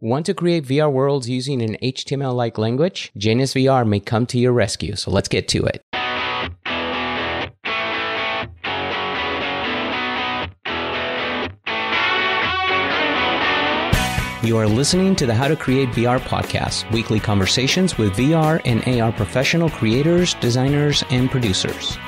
Want to create VR worlds using an HTML-like language? Janus VR may come to your rescue, so let's get to it. You are listening to the How to Create VR podcast, weekly conversations with VR and AR professional creators, designers, and producers.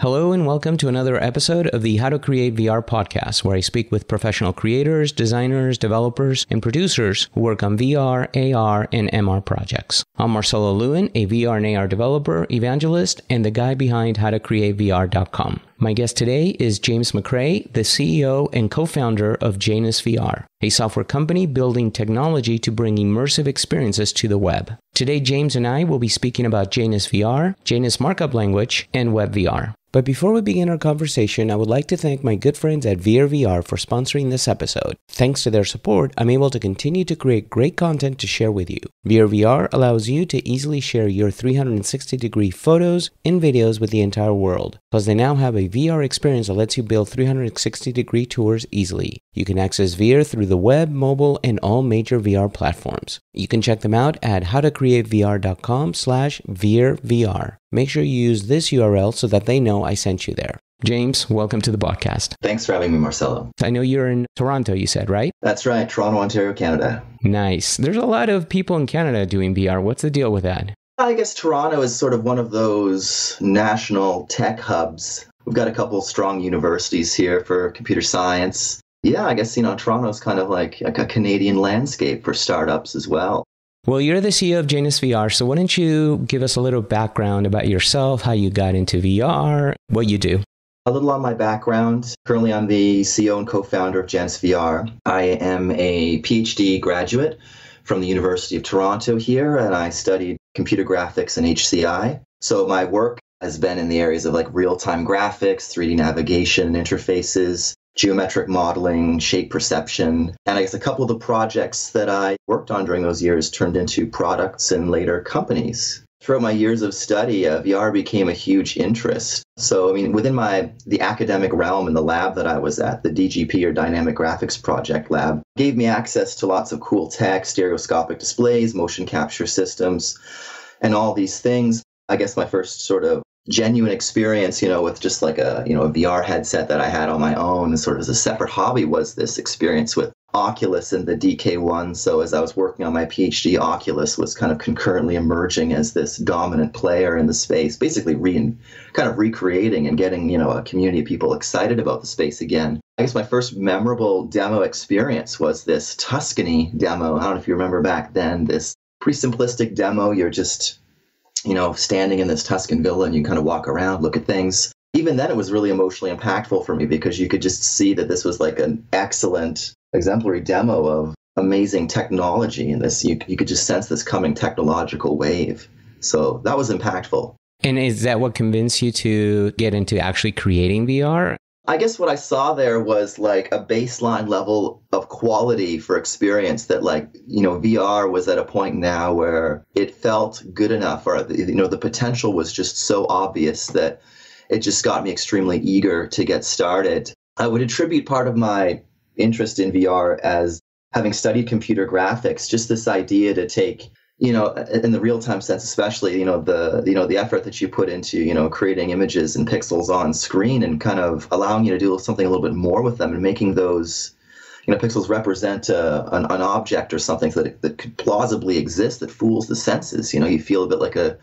Hello and welcome to another episode of the How to Create VR podcast, where I speak with professional creators, designers, developers, and producers who work on VR, AR, and MR projects. I'm Marcelo Lewin, a VR and AR developer, evangelist, and the guy behind HowToCreateVR.com. My guest today is James McCrae, the CEO and co-founder of Janus VR, a software company building technology to bring immersive experiences to the web. Today, James and I will be speaking about Janus VR, Janus Markup Language, and WebVR. But before we begin our conversation, I would like to thank my good friends at VeeR VR for sponsoring this episode. Thanks to their support, I'm able to continue to create great content to share with you. VeeR VR allows you to easily share your 360-degree photos and videos with the entire world. Plus, they now have a VR experience that lets you build 360-degree tours easily. You can access VeeR through the web, mobile, and all major VR platforms. You can check them out at howtocreatevr.com/VeeR VR. Make sure you use this URL so that they know I sent you there. James, welcome to the podcast. Thanks for having me, Marcelo. I know you're in Toronto, you said, right? That's right. Toronto, Ontario, Canada. Nice. There's a lot of people in Canada doing VR. What's the deal with that? I guess Toronto is sort of one of those national tech hubs. We've got a couple strong universities here for computer science. Yeah, I guess, you know, Toronto's kind of like a Canadian landscape for startups as well. Well, you're the CEO of Janus VR, so why don't you give us a little background about yourself, how you got into VR, what you do? A little on my background. Currently, I'm the CEO and co-founder of Janus VR. I am a PhD graduate from the University of Toronto here, and I studied computer graphics and HCI. So my work has been in the areas of like real-time graphics, 3D navigation and interfaces, geometric modeling, shape perception, and I guess a couple of the projects that I worked on during those years turned into products and later companies. Throughout my years of study, VR became a huge interest. So, I mean, within the academic realm and the lab that I was at, the DGP or Dynamic Graphics Project lab, gave me access to lots of cool tech, stereoscopic displays, motion capture systems, and all these things. I guess my first sort of genuine experience, you know, with just like a VR headset that I had on my own and sort of as a separate hobby was this experience with Oculus and the DK1. So as I was working on my PhD, Oculus was kind of concurrently emerging as this dominant player in the space, basically recreating and getting, you know, a community of people excited about the space again. I guess my first memorable demo experience was this Tuscany demo. I don't know if you remember back then, this pretty simplistic demo. You're just, you know, standing in this Tuscan villa and you kind of walk around, look at things. Even then, it was really emotionally impactful for me because you could just see that this was like an excellent exemplary demo of amazing technology. And this, you could just sense this coming technological wave. So that was impactful. And is that what convinced you to get into actually creating VR? I guess what I saw there was like a baseline level of quality for experience that, like, you know, VR was at a point now where it felt good enough, or, you know, the potential was just so obvious that it just got me extremely eager to get started. I would attribute part of my interest in VR as having studied computer graphics, just this idea to take, you know, in the real-time sense, especially, the effort that you put into, you know, creating images and pixels on screen and kind of allowing you to do something a little bit more with them and making those, you know, pixels represent an object or something so that could plausibly exist, that fools the senses. You know, you feel a bit like a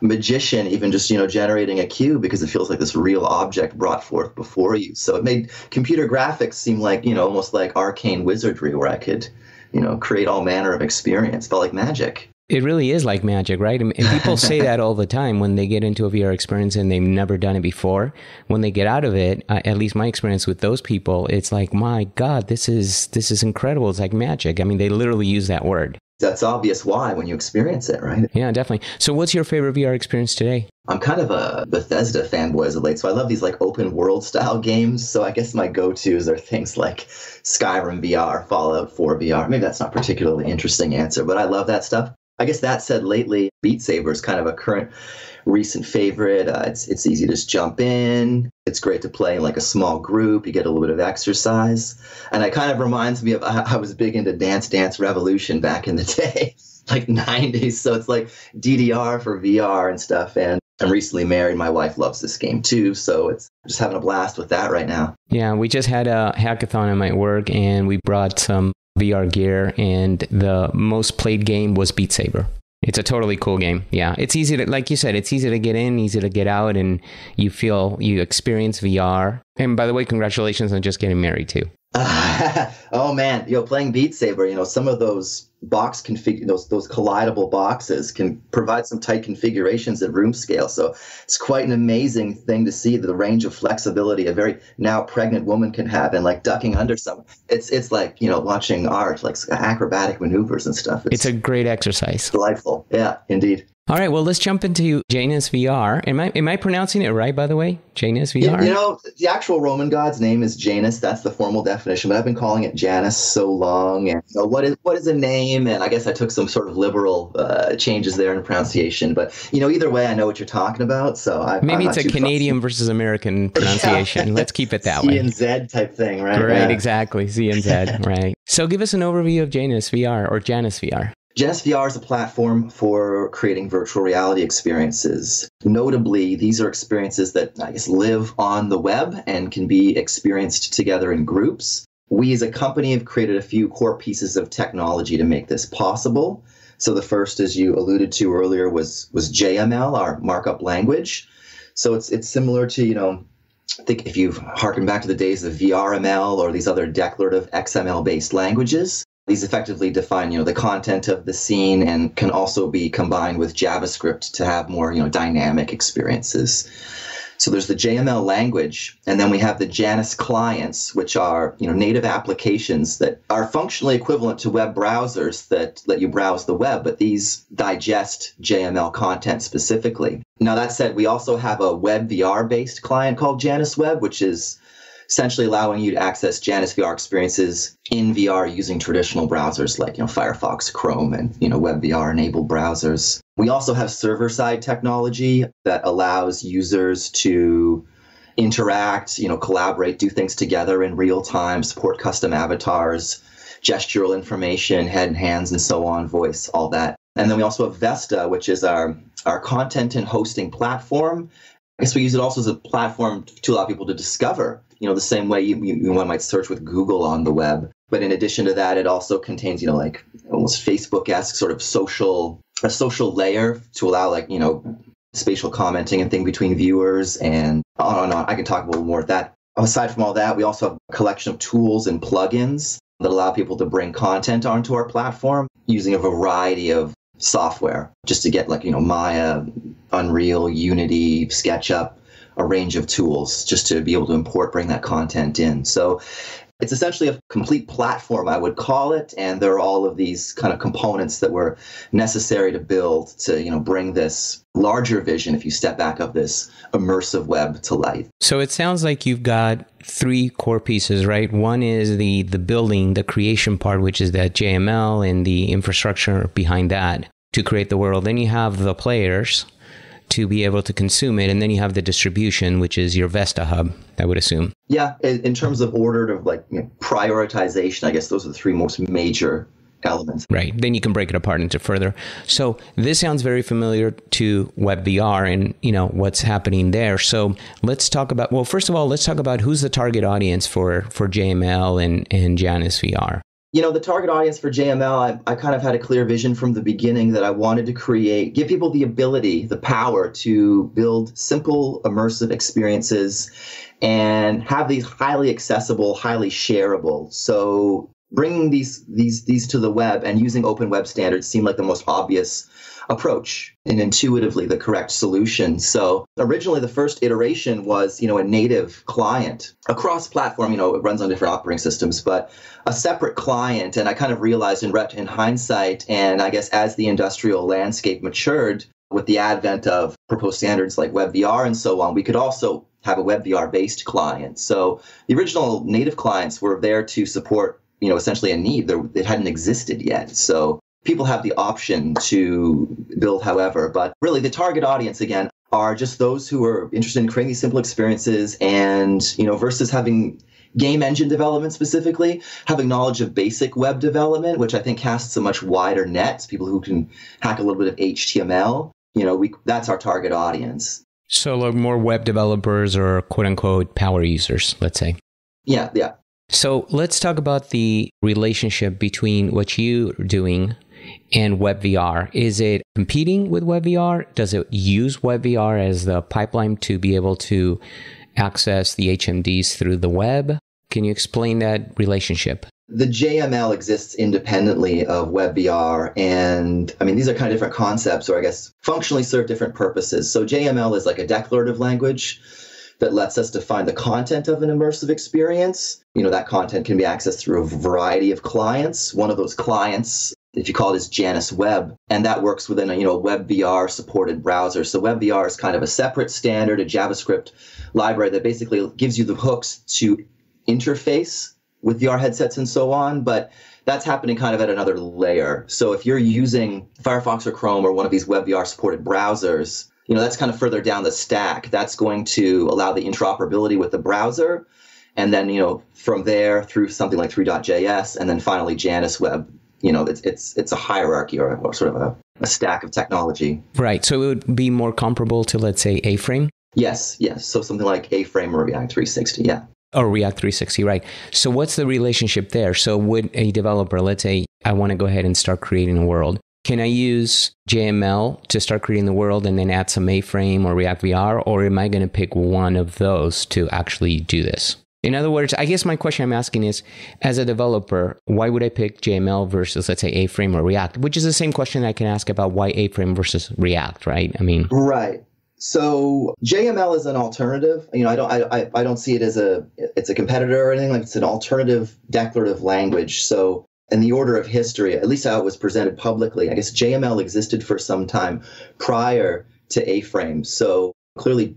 magician even just, you know, generating a cube because it feels like this real object brought forth before you. So it made computer graphics seem like, you know, almost like arcane wizardry where I could, you know, create all manner of experience. Felt like magic. It really is like magic, right? And people say that all the time when they get into a VR experience and they've never done it before. When they get out of it, at least my experience with those people, it's like, my God, this is incredible. It's like magic. I mean, they literally use that word. That's obvious why when you experience it, right? Yeah, definitely. So what's your favorite VR experience today? I'm kind of a Bethesda fanboy as of late, so I love these like open world style games. So I guess my go-tos are things like Skyrim VR, Fallout 4 VR. Maybe that's not particularly interesting answer, but I love that stuff. I guess that said, lately, Beat Saber is kind of a current recent favorite. It's easy to just jump in. It's great to play in like a small group. You get a little bit of exercise. And it kind of reminds me of, I was big into Dance Dance Revolution back in the day, like 90s. So it's like DDR for VR and stuff. And I'm recently married. My wife loves this game too. So it's just having a blast with that right now. Yeah, we just had a hackathon at my work and we brought some VR gear and the most played game was Beat Saber. It's a totally cool game. Yeah, it's easy to, like you said, it's easy to get in, easy to get out, and you feel, you experience VR. And by the way, congratulations on just getting married too. Oh man, playing Beat Saber, some of those box those collidable boxes can provide some tight configurations at room scale. So it's quite an amazing thing to see the range of flexibility a very now pregnant woman can have, and like ducking under some. It's like, watching art, like acrobatic maneuvers and stuff. It's a great exercise. Delightful. Yeah, indeed. All right, well, let's jump into Janus VR. Am I pronouncing it right, by the way? Janus VR? The actual Roman god's name is Janus. That's the formal definition, but I've been calling it Janus so long. And so what is a name? And I guess I took some sort of liberal changes there in pronunciation. But, either way, I know what you're talking about. So maybe it's a Canadian versus American pronunciation. Yeah. Let's keep it that way. C and Z type thing, right? Right, yeah. Exactly. C and Z, right. So give us an overview of Janus VR or Janus VR. Janus VR is a platform for creating virtual reality experiences. Notably, these are experiences that I guess live on the web and can be experienced together in groups. We as a company have created a few core pieces of technology to make this possible. So the first, as you alluded to earlier, was JML, our markup language. So it's similar to, I think if you've harkened back to the days of VRML or these other declarative XML-based languages. These effectively define, the content of the scene and can also be combined with JavaScript to have more, dynamic experiences. So there's the JML language, and then we have the Janus clients, which are, native applications that are functionally equivalent to web browsers that let you browse the web, but these digest JML content specifically. Now, that said, we also have a WebVR-based client called Janus Web, which is essentially allowing you to access Janus VR experiences in VR using traditional browsers like, Firefox, Chrome, and, WebVR-enabled browsers. We also have server-side technology that allows users to interact, collaborate, do things together in real time, support custom avatars, gestural information, head and hands, and so on, voice, all that. And then we also have Vesta, which is our content and hosting platform. I guess we use it also as a platform to allow people to discover, the same way one might search with Google on the web. But in addition to that, it also contains, like almost Facebook-esque sort of a social layer to allow like, spatial commenting and thing between viewers and on and on. I can talk a little more about that. Aside from all that, we also have a collection of tools and plugins that allow people to bring content onto our platform using a variety of software just to get like, Maya, Unreal, Unity, SketchUp, a range of tools just to be able to bring that content in. So it's essentially a complete platform, I would call it. And there are all of these kind of components that were necessary to build to, bring this larger vision, if you step back of this immersive web, to light. So it sounds like you've got three core pieces, right? One is the building, the creation part, which is that JML and the infrastructure behind that to create the world. Then you have the players to be able to consume it. And then you have the distribution, which is your Vesta hub, I would assume. Yeah, in terms of order of like prioritization, I guess those are the three most major elements. Right, then you can break it apart into further. So this sounds very familiar to WebVR and what's happening there. So let's talk about, well, first of all, let's talk about who's the target audience for JML and Janus VR. The target audience for JML, I kind of had a clear vision from the beginning that I wanted to give people the ability, the power to build simple, immersive experiences and have these highly accessible, highly shareable. So bringing these to the web and using open web standards seemed like the most obvious approach and intuitively the correct solution. So originally the first iteration was, a native client, a cross-platform, it runs on different operating systems, but a separate client. And I kind of realized in hindsight, and I guess as the industrial landscape matured with the advent of proposed standards like WebVR and so on, we could also have a WebVR-based client. So the original native clients were there to support, essentially a need that hadn't existed yet. So people have the option to build however, but really the target audience, again, are just those who are interested in creating these simple experiences and, you know, versus having game engine development specifically, having knowledge of basic web development, which I think casts a much wider net, people who can hack a little bit of HTML. You know, that's our target audience. So like more web developers or quote unquote power users, let's say. Yeah, yeah. So let's talk about the relationship between what you're doing and WebVR. Is it competing with WebVR? Does it use WebVR as the pipeline to be able to access the HMDs through the web? Can you explain that relationship? The JML exists independently of WebVR, and I mean, these are kind of different concepts, or I guess functionally serve different purposes. So JML is like a declarative language that lets us define the content of an immersive experience. You know, that content can be accessed through a variety of clients. One of those clients, if you call it, is Janus Web, and that works within a, you know, WebVR supported browser. So WebVR is kind of a separate standard, a JavaScript library that basically gives you the hooks to interface with VR headsets and so on, but that's happening kind of at another layer. So if you're using Firefox or Chrome or one of these WebVR supported browsers, you know, that's kind of further down the stack. That's going to allow the interoperability with the browser. And then, you know, from there through something like Three.js and then finally Janus Web. You know, it's a hierarchy or sort of a stack of technology. Right. So it would be more comparable to, let's say, A-Frame? Yes, yes. So something like A-Frame or React 360, yeah. Or React 360, right. So what's the relationship there? So would a developer, let's say, I want to go ahead and start creating a world. Can I use JML to start creating the world and then add some A-Frame or React VR? Or am I going to pick one of those to actually do this? In other words, I guess my question I'm asking is, as a developer, why would I pick JML versus, let's say, A-Frame or React? Which is the same question I can ask about why A-Frame versus React, right? I mean, right. So JML is an alternative. You know, I don't see it as it's a competitor or anything. Like, it's an alternative declarative language. So in the order of history, at least how it was presented publicly, I guess JML existed for some time prior to A-Frame. So clearly,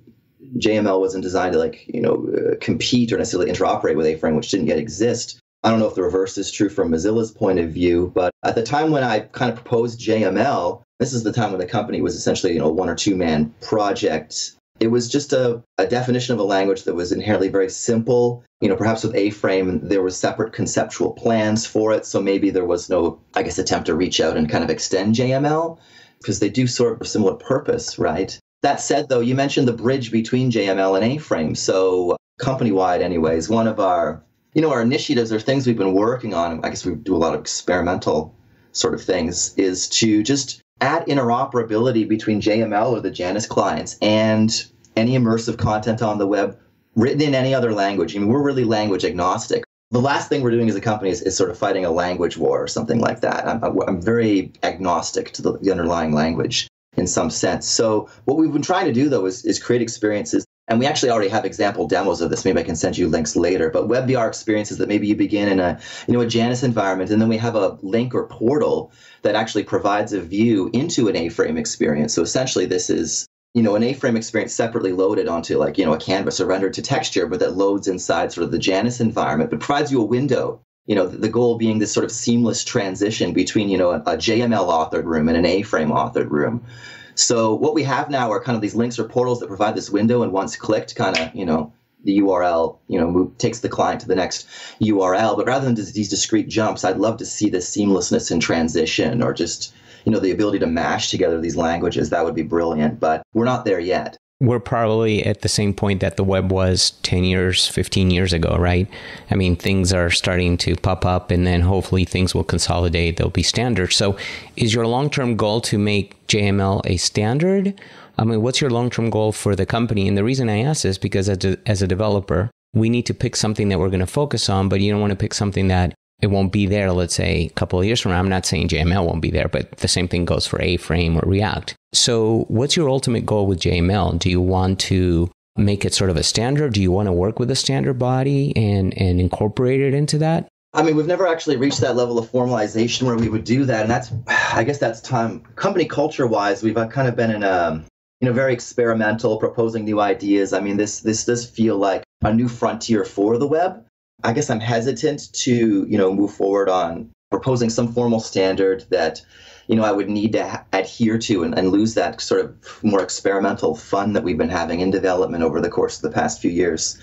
JML wasn't designed to, like, you know, compete or necessarily interoperate with A-Frame, which didn't yet exist. I don't know if the reverse is true from Mozilla's point of view, but at the time when I kind of proposed JML, this is the time when the company was essentially, you know, one or two man project. It was just a definition of a language that was inherently very simple. You know, perhaps with A-Frame, there were separate conceptual plans for it. So maybe there was no, I guess, attempt to reach out and kind of extend JML, because they do sort of a similar purpose, right? That said, though, you mentioned the bridge between JML and A-Frame. So company-wide, anyways, one of our, you know, our initiatives or things we've been working on, I guess we do a lot of experimental sort of things, is to just add interoperability between JML or the Janus clients and any immersive content on the web written in any other language. I mean, we're really language agnostic. The last thing we're doing as a company is sort of fighting a language war or something like that. I'm very agnostic to the underlying language in some sense. So what we've been trying to do, though, is create experiences. And we actually already have example demos of this. Maybe I can send you links later. But WebVR experiences that maybe you begin in a, you know, a Janus environment, and then we have a link or portal that actually provides a view into an A-Frame experience. So essentially, this is, you know, an A-Frame experience separately loaded onto, like, you know, a canvas or rendered to texture, but that loads inside sort of the Janus environment, but provides you a window. You know, the goal being this sort of seamless transition between, you know, a JML authored room and an A-Frame authored room. So what we have now are kind of these links or portals that provide this window, and once clicked, kind of, you know, the URL, you know, takes the client to the next URL. But rather than these discrete jumps, I'd love to see the seamlessness in transition, or just, you know, the ability to mash together these languages. That would be brilliant, but we're not there yet. We're probably at the same point that the web was 10 years, 15 years ago, right? I mean, things are starting to pop up, and then hopefully things will consolidate. They'll be standard. So is your long-term goal to make JML a standard? I mean, what's your long-term goal for the company? And the reason I ask is because as a developer, we need to pick something that we're going to focus on, but you don't want to pick something that it won't be there, let's say, a couple of years from now. I'm not saying JML won't be there, but the same thing goes for A-Frame or React. So what's your ultimate goal with JML? Do you want to make it sort of a standard? Do you want to work with a standard body and incorporate it into that? I mean, we've never actually reached that level of formalization where we would do that. And that's, I guess that's time. Company culture-wise, we've kind of been in a, you know, very experimental, proposing new ideas. I mean, this does feel like a new frontier for the web. I guess I'm hesitant to, you know, move forward on proposing some formal standard that, you know, I would need to adhere to and lose that sort of more experimental fun that we've been having in development over the course of the past few years.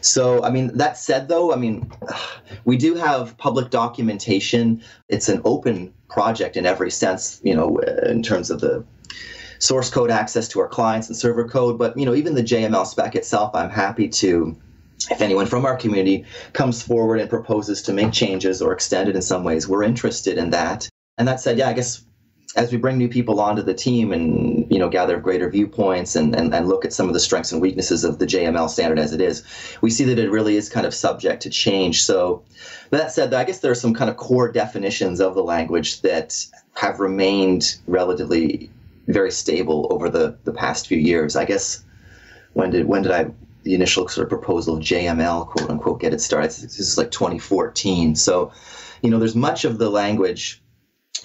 So, I mean, that said, though, I mean, we do have public documentation. It's an open project in every sense, you know, in terms of the source code access to our clients and server code. But, you know, even the JML spec itself, I'm happy to, if anyone from our community comes forward and proposes to make changes or extend it in some ways, we're interested in that. And that said, yeah, I guess as we bring new people onto the team and, you know, gather greater viewpoints and look at some of the strengths and weaknesses of the JML standard as it is, we see that it really is kind of subject to change. So, but that said, I guess there are some kind of core definitions of the language that have remained relatively very stable over the past few years. I guess the initial sort of proposal of JML, quote unquote, get it started? This is like 2014. So, you know, there's much of the language,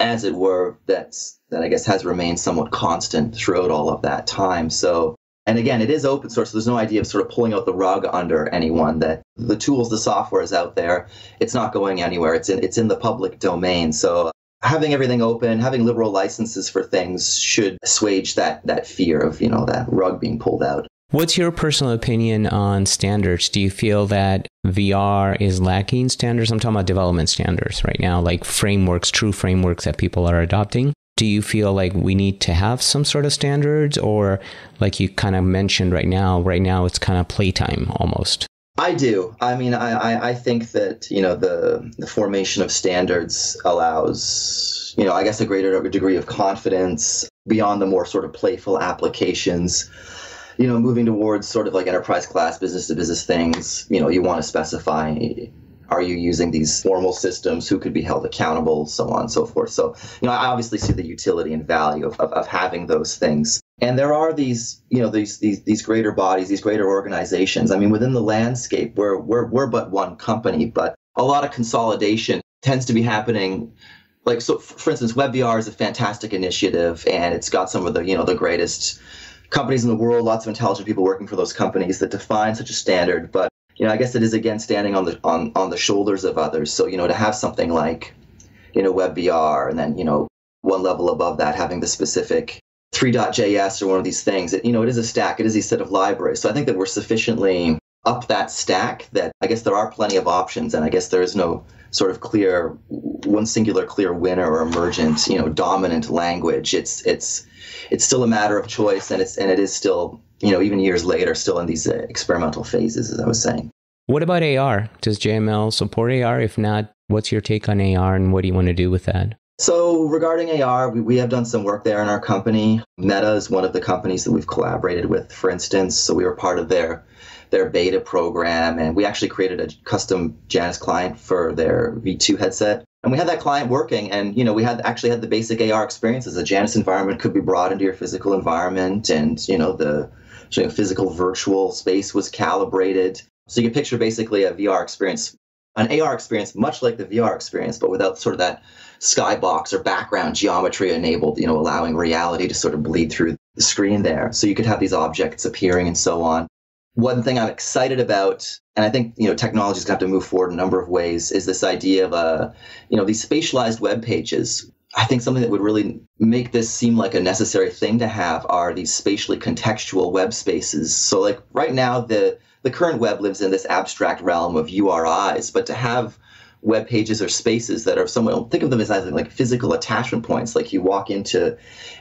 as it were, that I guess has remained somewhat constant throughout all of that time. So, and again, it is open source. So there's no idea of sort of pulling out the rug under anyone. That the tools, the software is out there. It's not going anywhere. It's in the public domain. So having everything open, having liberal licenses for things should assuage that fear of, you know, that rug being pulled out. What's your personal opinion on standards? Do you feel that VR is lacking standards? I'm talking about development standards right now, like frameworks, true frameworks that people are adopting. Do you feel like we need to have some sort of standards, or like you kind of mentioned right now it's kind of playtime almost? I do. I mean, I think that, you know, the formation of standards allows, you know, I guess a greater degree of confidence beyond the more sort of playful applications. You know, moving towards sort of like enterprise class, business to business things, you know, you want to specify, are you using these formal systems, who could be held accountable, so on and so forth. So, you know, I obviously see the utility and value of having those things. And there are these, you know, these greater bodies, these greater organizations. I mean, within the landscape, we're but one company, but a lot of consolidation tends to be happening. Like, so for instance, WebVR is a fantastic initiative, and it's got some of the, you know, the greatest companies in the world, lots of intelligent people working for those companies that define such a standard. But, you know, I guess it is, again, standing on the shoulders of others. So, you know, to have something like, you know, WebVR, and then, you know, one level above that, having the specific Three.js or one of these things, it, you know, it is a stack, it is a set of libraries. So I think that we're sufficiently up that stack that I guess there are plenty of options, and I guess there is no sort of clear, one singular clear winner or emergent, you know, dominant language. It's still a matter of choice, and it is still, you know, even years later, still in these experimental phases, as I was saying. What about AR? Does JML support AR? If not, what's your take on AR, and what do you want to do with that? So regarding AR, we have done some work there in our company. Meta is one of the companies that we've collaborated with, for instance. So we were part of their beta program, and we actually created a custom Janus client for their V2 headset. And we had that client working, and, you know, we had the basic AR experiences. The Janus environment could be brought into your physical environment, and, you know, the physical virtual space was calibrated. So you can picture basically a VR experience, an AR experience, much like the VR experience, but without sort of that skybox or background geometry enabled, you know, allowing reality to sort of bleed through the screen there. So you could have these objects appearing and so on. One thing I'm excited about, and I think, you know, technology is going to have to move forward in a number of ways, is this idea of you know, these spatialized web pages. I think something that would really make this seem like a necessary thing to have are these spatially contextual web spaces. So, like, right now, the current web lives in this abstract realm of URIs, but to have web pages or spaces that are somewhat, think of them as either like physical attachment points, like you walk into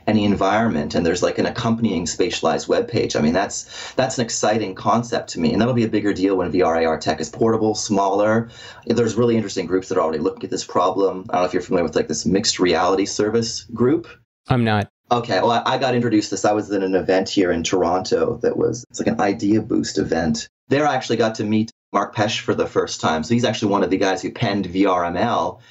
any environment and there's like an accompanying spatialized web page. I mean, that's an exciting concept to me, and that'll be a bigger deal when VR AR tech is portable, smaller. There's really interesting groups that are already looking at this problem. I don't know if you're familiar with like this mixed reality service group. I'm not. Okay, well, I got introduced to this. I was in an event here in Toronto that was, it's like an Idea Boost event. There I actually got to meet Mark Pesch for the first time. So he's actually one of the guys who penned VRML,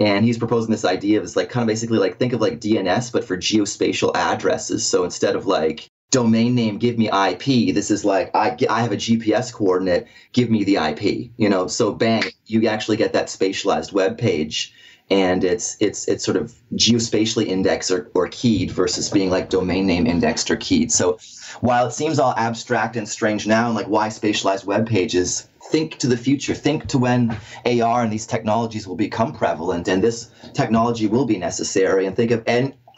and he's proposing this idea of this, like, kind of basically like, think of like DNS, but for geospatial addresses. So instead of like domain name, give me IP, this is like, I have a GPS coordinate, give me the IP, you know, so bang, you actually get that spatialized web page. And it's sort of geospatially indexed or keyed versus being like domain name indexed or keyed. So while it seems all abstract and strange now, and like why spatialized web pages, think to the future, think to when AR and these technologies will become prevalent and this technology will be necessary, and think of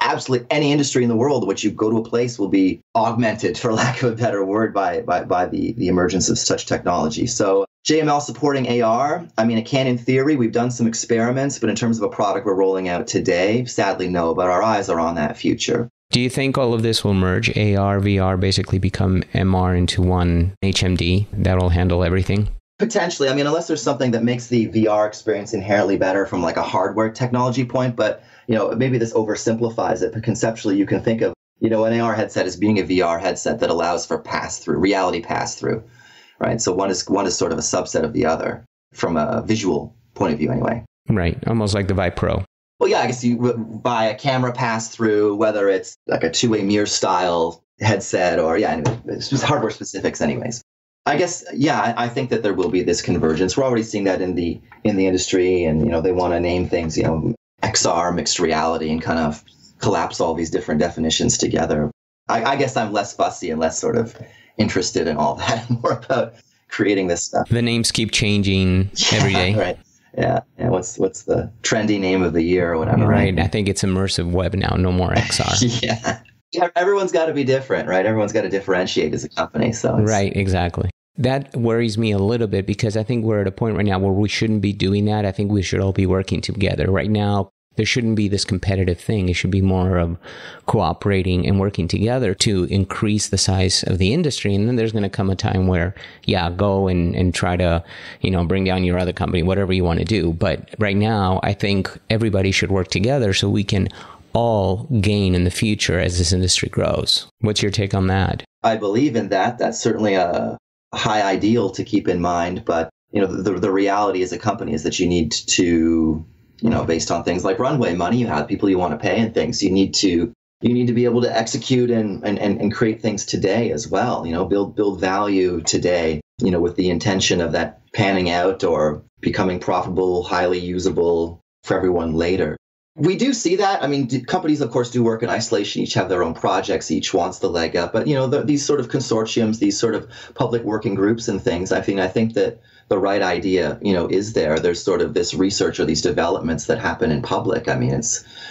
absolutely any industry in the world which you go to a place will be augmented, for lack of a better word, by the emergence of such technology. So JML supporting AR, I mean, it can in theory. We've done some experiments, but in terms of a product we're rolling out today, sadly no, but our eyes are on that future. Do you think all of this will merge? AR, VR basically become MR into one HMD that'll handle everything? Potentially. I mean, unless there's something that makes the VR experience inherently better from like a hardware technology point, but you know, maybe this oversimplifies it, but conceptually you can think of, you know, an AR headset as being a VR headset that allows for pass-through, reality pass-through, right? So one is sort of a subset of the other from a visual point of view anyway. Right. Almost like the Vive Pro. Well, yeah, I guess you buy a camera pass-through, whether it's like a two-way mirror style headset or, yeah, anyway, it's just hardware specifics anyways. I guess, yeah, I think that there will be this convergence. We're already seeing that in the industry, and, you know, they want to name things, you know, XR, mixed reality, and kind of collapse all these different definitions together. I guess I'm less fussy and less sort of interested in all that, more about creating this stuff. The names keep changing every day. Right. Yeah. Yeah. What's the trendy name of the year or whatever? Right. I think it's immersive web now, no more XR. Yeah. Yeah. Everyone's got to be different, right? Everyone's got to differentiate as a company. So it's... Right. Exactly. That worries me a little bit, because I think we're at a point right now where we shouldn't be doing that. I think we should all be working together. Right now, there shouldn't be this competitive thing. It should be more of cooperating and working together to increase the size of the industry. And then there's going to come a time where, yeah, go and try to, you know, bring down your other company, whatever you want to do. But right now, I think everybody should work together so we can all gain in the future as this industry grows. What's your take on that? I believe in that. That's certainly a high ideal to keep in mind, but you know, the reality as a company is that you need to, you know, based on things like runway money, you have people you want to pay and things, you need to be able to execute and create things today as well, you know, build value today, you know, with the intention of that panning out or becoming profitable, highly usable for everyone later. We do see that. I mean, companies, of course, do work in isolation. Each have their own projects. Each wants the leg up. But, you know, these sort of consortiums, these sort of public working groups and things, I think that the right idea, you know, is there. There's sort of this research or these developments that happen in public. I mean,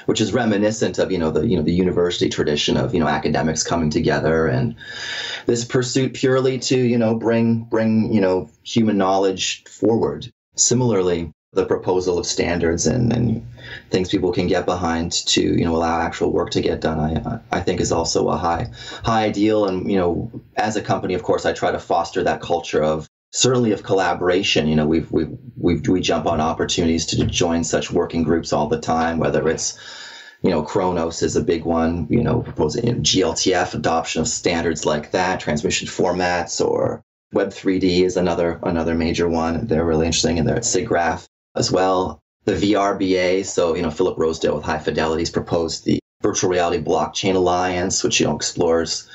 which is reminiscent of, you know, the university tradition of, you know, academics coming together and this pursuit purely to, you know, bring, you know, human knowledge forward. Similarly, the proposal of standards and things people can get behind to, you know, allow actual work to get done, I think is also a high ideal. And, you know, as a company, of course, I try to foster that culture of certainly of collaboration. You know, we jump on opportunities to join such working groups all the time, whether it's, you know, Kronos is a big one, you know, proposing, you know, GLTF adoption of standards like that, transmission formats, or Web 3D is another major one. They're really interesting, and they're at SIGGRAPH as well. The VRBA, so, you know, Philip Rosedale with High Fidelity's proposed the Virtual Reality Blockchain Alliance, which, you know, explores,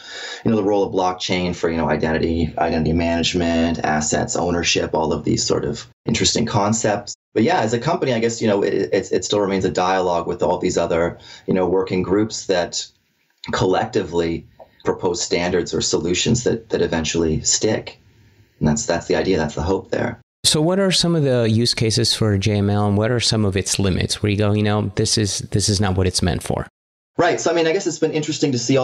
you know, the role of blockchain for, you know, identity management, assets, ownership, all of these sort of interesting concepts. But yeah, as a company, I guess, you know, it still remains a dialogue with all these other, you know, working groups that collectively propose standards or solutions that eventually stick. And that's the idea, that's the hope there. So what are some of the use cases for JML, and what are some of its limits where you go, you know, this is not what it's meant for? Right. So, I mean, I guess it's been interesting to see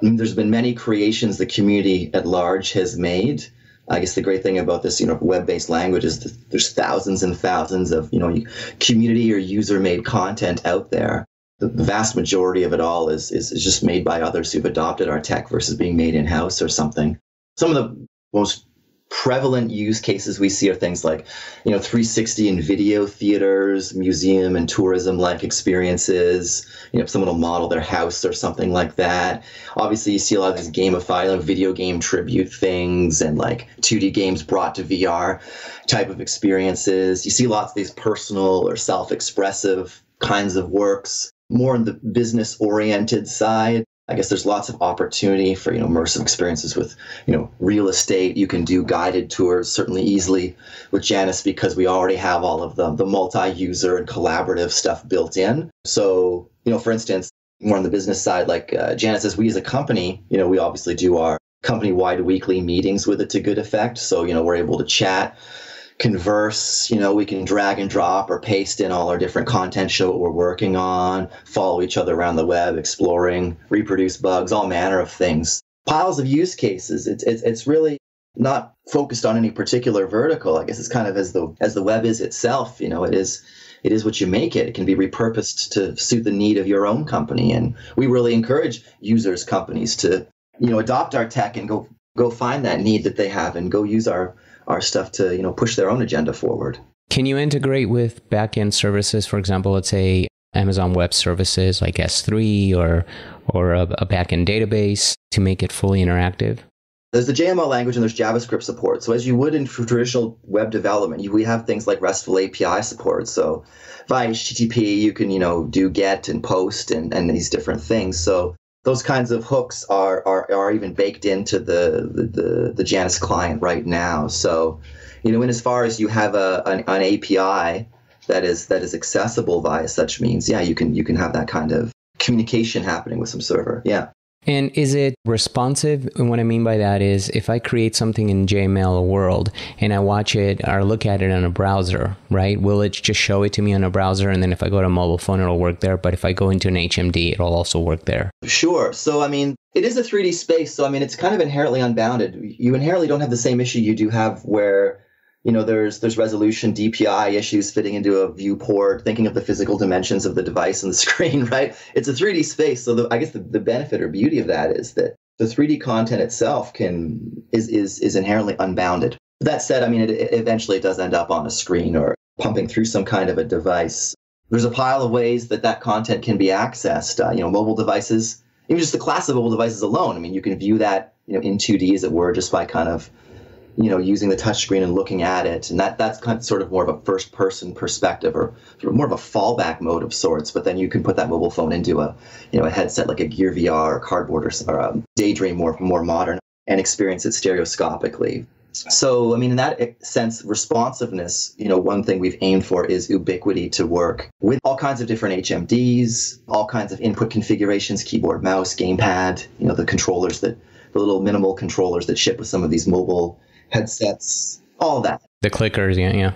there's been many creations the community at large has made. I guess the great thing about this, you know, web-based language is that there's thousands and thousands of, you know, community or user-made content out there. The vast majority of it all is just made by others who've adopted our tech versus being made in-house or something. Some of the most prevalent use cases we see are things like, you know, 360 and video theaters, museum and tourism-like experiences. You know, someone will model their house or something like that. Obviously, you see a lot of these gamified, like video game tribute things and like 2D games brought to VR type of experiences. You see lots of these personal or self-expressive kinds of works. More on the business-oriented side, I guess there's lots of opportunity for, you know, immersive experiences with, you know, real estate. You can do guided tours certainly easily with Janus because we already have all of the multi-user and collaborative stuff built in. So, you know, for instance, more on the business side, like Janus, as we as a company, you know, we obviously do our company-wide weekly meetings with it to good effect. So, you know, we're able to chat, converse, you know, we can drag and drop or paste in all our different content, show what we're working on, follow each other around the web, exploring, reproduce bugs, all manner of things. Piles of use cases. It's really not focused on any particular vertical. I guess it's kind of as the web is itself, you know, it is what you make it. It can be repurposed to suit the need of your own company. And we really encourage users, companies to, you know, adopt our tech and go find that need that they have and go use our stuff to, you know, push their own agenda forward. Can you integrate with back-end services, for example, let's say Amazon Web Services like S3 or a back-end database to make it fully interactive? There's the JML language and there's JavaScript support. So as you would in traditional web development, we have things like RESTful API support. So via HTTP, you can, you know, do GET and POST and these different things. So those kinds of hooks are even baked into the Janus client right now. So, you know, and as far as you have an API that is accessible via such means, yeah, you can have that kind of communication happening with some server. Yeah. And is it responsive? And what I mean by that is if I create something in JML world and I watch it or look at it on a browser, right? Will it just show it to me on a browser? And then if I go to a mobile phone, it'll work there. But if I go into an HMD, it'll also work there. Sure. So, I mean, it is a 3D space. So, I mean, it's kind of inherently unbounded. You inherently don't have the same issue you do have where, you know, there's resolution, DPI issues fitting into a viewport, thinking of the physical dimensions of the device and the screen, right? It's a 3D space. So I guess the benefit or beauty of that is that the 3D content itself is inherently unbounded. That said, I mean, it eventually does end up on a screen or pumping through some kind of a device. There's a pile of ways that content can be accessed. You know, mobile devices, even just the class of mobile devices alone. I mean, you can view that, you know, in 2D, as it were, just by kind of, you know, using the touchscreen and looking at it. And that's kind of sort of more of a first-person perspective or sort of more of a fallback mode of sorts. But then you can put that mobile phone into a, you know, a headset like a Gear VR or Cardboard or a Daydream, more modern, and experience it stereoscopically. So, I mean, in that sense, responsiveness, you know, one thing we've aimed for is ubiquity to work with all kinds of different HMDs, all kinds of input configurations, keyboard, mouse, gamepad, you know, the little minimal controllers that ship with some of these mobile headsets, all that. The clickers, yeah.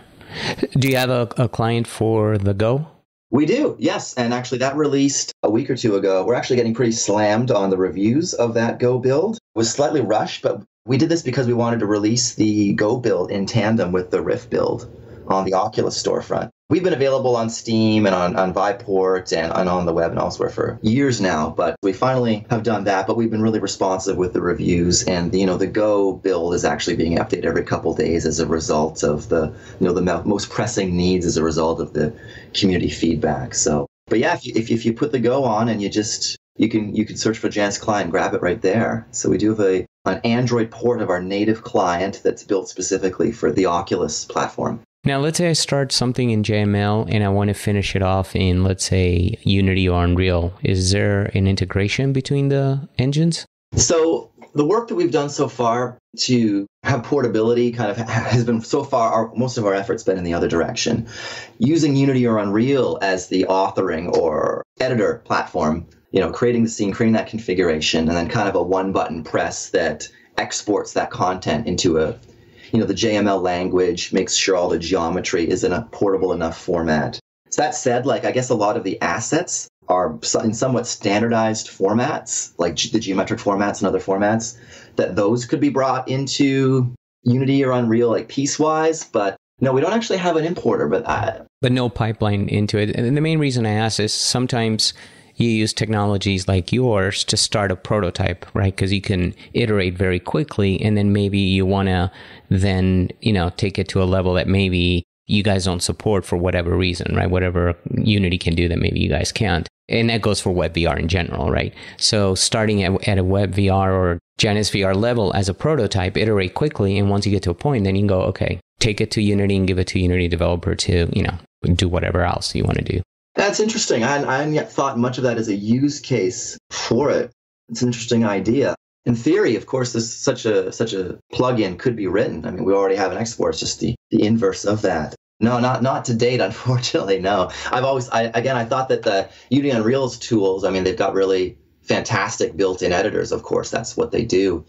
Do you have a client for the Go? We do, yes. And actually that released a week or two ago. We're actually getting pretty slammed on the reviews of that Go build. It was slightly rushed, but we did this because we wanted to release the Go build in tandem with the Rift build on the Oculus storefront. We've been available on Steam and on Viveport and on the web and elsewhere for years now, but we finally have done that. But we've been really responsive with the reviews, and, you know, the Go build is actually being updated every couple of days as a result of the, you know, the most pressing needs as a result of the community feedback. So, but yeah, if you put the Go on and you can search for Janus client, grab it right there. So we do have an Android port of our native client that's built specifically for the Oculus platform. Now, let's say I start something in JML and I want to finish it off in, let's say, Unity or Unreal. Is there an integration between the engines? So the work that we've done so far to have portability kind of has been so far, most of our efforts been in the other direction. Using Unity or Unreal as the authoring or editor platform, you know, creating the scene, creating that configuration, and then kind of a one-button press that exports that content into a, you know, the JML language, makes sure all the geometry is in a portable enough format. So that said, like, I guess a lot of the assets are in somewhat standardized formats, like the geometric formats and other formats, that those could be brought into Unity or Unreal, like, piecewise. But no, we don't actually have an importer, but no pipeline into it. And the main reason I ask is sometimes you use technologies like yours to start a prototype, right? Because you can iterate very quickly, and then maybe you want to then, you know, take it to a level that maybe you guys don't support for whatever reason, right? Whatever Unity can do that maybe you guys can't. And that goes for WebVR in general, right? So starting at a WebVR or Janus VR level as a prototype, iterate quickly, and once you get to a point, then you can go, okay, take it to Unity and give it to Unity developer to, you know, do whatever else you want to do. That's interesting. I hadn't yet thought much of that as a use case for it. It's an interesting idea. In theory, of course, this such a plugin could be written. I mean, we already have an export. It's just the inverse of that. No, not to date, unfortunately. No, I thought that the Unity Unreal's tools, I mean, they've got really fantastic built-in editors. Of course, that's what they do.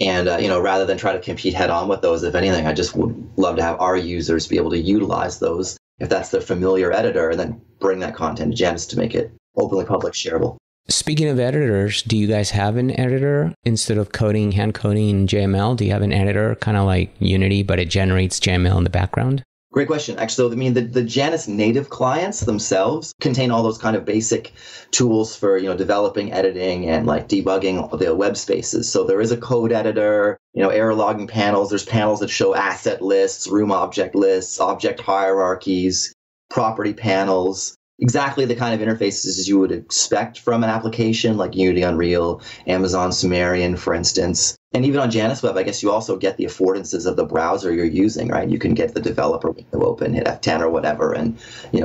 And rather than try to compete head on with those, if anything, I just would love to have our users be able to utilize those, if that's their familiar editor, and then bring that content to Janus to make it openly public, shareable. Speaking of editors, do you guys have an editor instead of coding, hand coding in JML? Do you have an editor kind of like Unity, but it generates JML in the background? Great question. Actually, I mean, the Janus native clients themselves contain all those kind of basic tools for, developing, editing, and like debugging the web spaces. So there is a code editor, error logging panels. There's panels that show asset lists, room object lists, object hierarchies, property panels. Exactly the kind of interfaces you would expect from an application like Unity, Unreal, Amazon Sumerian, for instance. And even on Janus Web, I guess you also get the affordances of the browser you're using, right? You can get the developer window open, hit F10 or whatever, and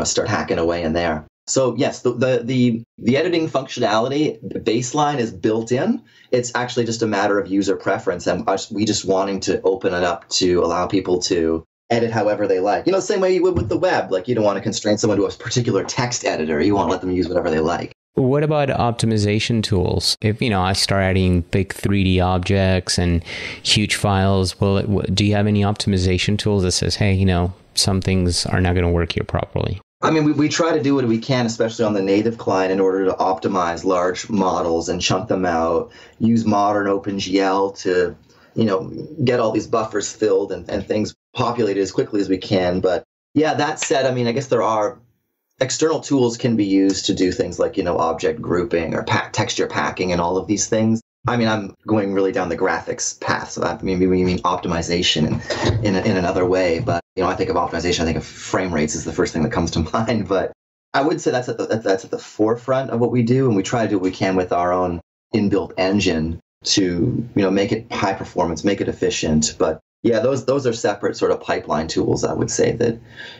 start hacking away in there. So yes, the editing functionality baseline is built in. It's actually just a matter of user preference, and we just wanting to open it up to allow people to edit however they like. The same way you would with the web. Like, you don't want to constrain someone to a particular text editor. You want to let them use whatever they like. What about optimization tools? If, I start adding big 3D objects and huge files, do you have any optimization tools that says, hey, some things are not going to work here properly? I mean, we try to do what we can, especially on the native client, in order to optimize large models and chunk them out, use modern OpenGL to, get all these buffers filled and things populated as quickly as we can. But yeah, that said, I mean, I guess there are external tools can be used to do things like, object grouping or texture packing and all of these things. I mean, I'm going really down the graphics path. So that maybe we mean optimization in another way. But, I think of optimization, I think of frame rates is the first thing that comes to mind. But I would say that's at the forefront of what we do. And we try to do what we can with our own inbuilt engine to, make it high performance, make it efficient. But yeah, those are separate sort of pipeline tools. I would say that,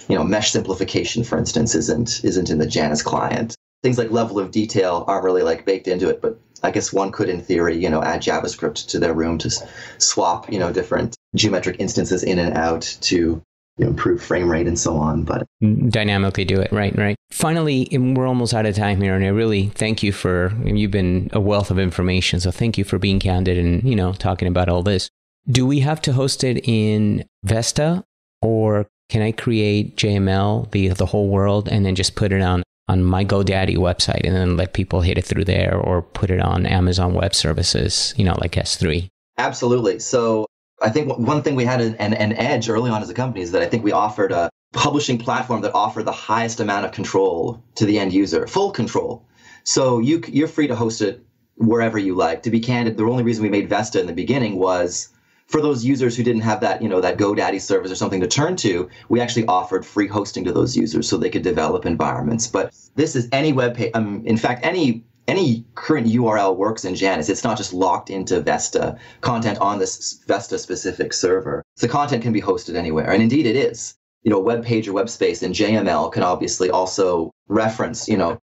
mesh simplification, for instance, isn't in the Janus client. Things like level of detail aren't really like baked into it, but I guess one could, in theory, add JavaScript to their room to swap, different geometric instances in and out to improve frame rate and so on, but dynamically do it. Right. Finally, we're almost out of time here, and I really thank you you've been a wealth of information. So thank you for being candid and, talking about all this. Do we have to host it in Vesta, or can I create JML, the whole world, and then just put it on my GoDaddy website and then let people hit it through there, or put it on Amazon Web Services, like S3? Absolutely. So I think one thing we had an edge early on as a company is that I think we offered a publishing platform that offered the highest amount of control to the end user, full control. So you're free to host it wherever you like. To be candid, the only reason we made Vesta in the beginning was for those users who didn't have that, that GoDaddy service or something to turn to. We actually offered free hosting to those users so they could develop environments. But this is any web page. In fact, any current URL works in Janus. It's not just locked into Vesta content on this Vesta specific server. So the content can be hosted anywhere, and indeed it is. A web page or web space in JML can obviously also reference,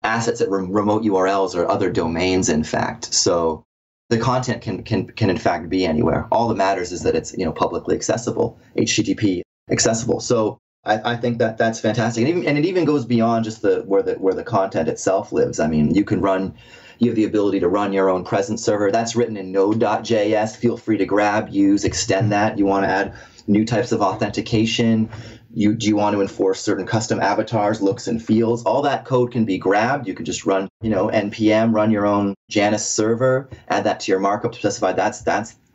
assets at remote URLs or other domains. In fact, so the content can in fact be anywhere. All that matters is that it's publicly accessible, HTTP accessible. So I think that that's fantastic, and it even goes beyond just where the content itself lives. I mean, you have the ability to run your own presence server. That's written in Node.js. Feel free to grab, use, extend that. You want to add new types of authentication. Do you want to enforce certain custom avatars, looks, and feels? All that code can be grabbed. You can just run, npm, run your own Janus server, add that to your markup to specify that's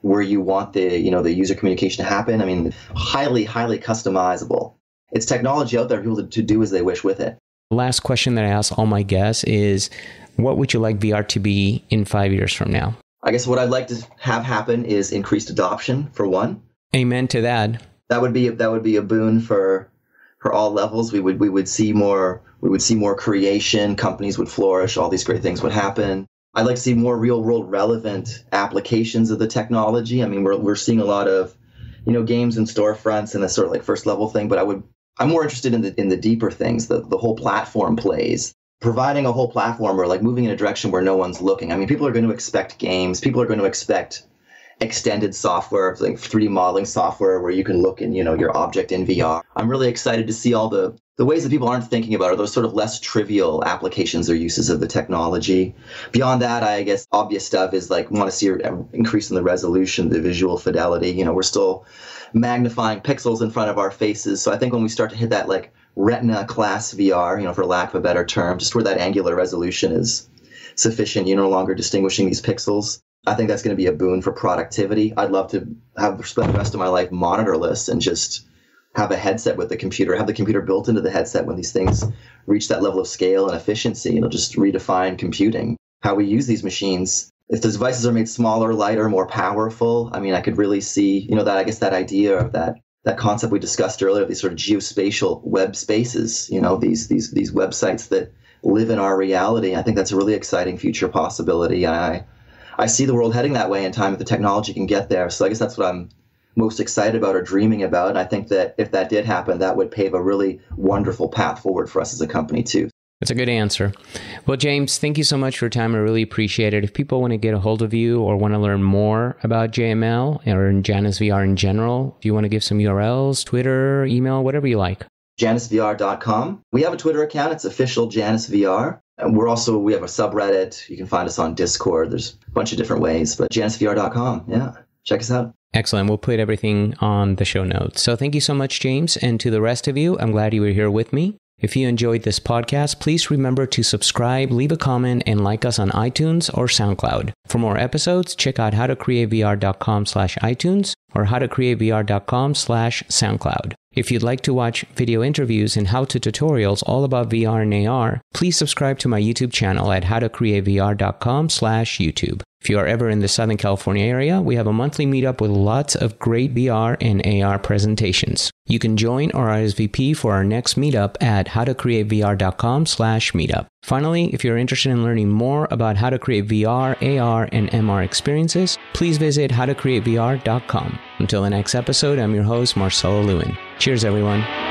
where you want the, the user communication to happen. I mean, highly, highly customizable. It's technology out there for people to do as they wish with it. Last question that I ask all my guests is, what would you like VR to be in 5 years from now? I guess what I'd like to have happen is increased adoption, for one. Amen to that. That would be a boon for all levels. We would see more creation. Companies would flourish. All these great things would happen. I'd like to see more real world relevant applications of the technology. I mean, we're seeing a lot of games and storefronts and that sort of like first level thing. But I'm more interested in the deeper things. The whole platform plays. Providing a whole platform or like moving in a direction where no one's looking. I mean, people are going to expect games. People are going to expect extended software, like 3D modeling software where you can look in, you know, your object in VR. I'm really excited to see all the ways that people aren't thinking about, are those sort of less trivial applications or uses of the technology. Beyond that, I guess obvious stuff is like, want to see an increase in the resolution, the visual fidelity. You know, we're still magnifying pixels in front of our faces. So I think when we start to hit that like retina class VR, you know, for lack of a better term, just where that angular resolution is sufficient, you're no longer distinguishing these pixels. I think that's going to be a boon for productivity. I'd love to have spent the rest of my life monitorless and just have a headset with the computer, have the computer built into the headset. When these things reach that level of scale and efficiency, it'll just redefine computing, how we use these machines. If the devices are made smaller, lighter, more powerful, I mean, I could really see, you know, that, I guess that idea of that concept we discussed earlier, these sort of geospatial web spaces, you know, these websites that live in our reality. I think that's a really exciting future possibility. I see the world heading that way in time if the technology can get there. So I guess that's what I'm most excited about or dreaming about. And I think that if that did happen, that would pave a really wonderful path forward for us as a company too. That's a good answer. Well, James, thank you so much for your time. I really appreciate it. If people want to get a hold of you or want to learn more about JML or Janus VR in general, do you want to give some URLs, Twitter, email, whatever you like? JanusVR.com. We have a Twitter account. It's official Janus VR. And we have a subreddit. You can find us on Discord. There's a bunch of different ways, but JanusVR.com. Yeah. Check us out. Excellent. We'll put everything on the show notes. So thank you so much, James. And to the rest of you, I'm glad you were here with me. If you enjoyed this podcast, please remember to subscribe, leave a comment, and like us on iTunes or SoundCloud. For more episodes, check out howtocreatevr.com/iTunes or howtocreatevr.com/SoundCloud. If you'd like to watch video interviews and how-to tutorials all about VR and AR, please subscribe to my YouTube channel at howtocreatevr.com/YouTube. If you are ever in the Southern California area, we have a monthly meetup with lots of great VR and AR presentations. You can join or RSVP for our next meetup at howtocreatevr.com/meetup. Finally, if you're interested in learning more about how to create VR, AR, and MR experiences, please visit howtocreatevr.com. Until the next episode, I'm your host, Marcelo Lewin. Cheers, everyone.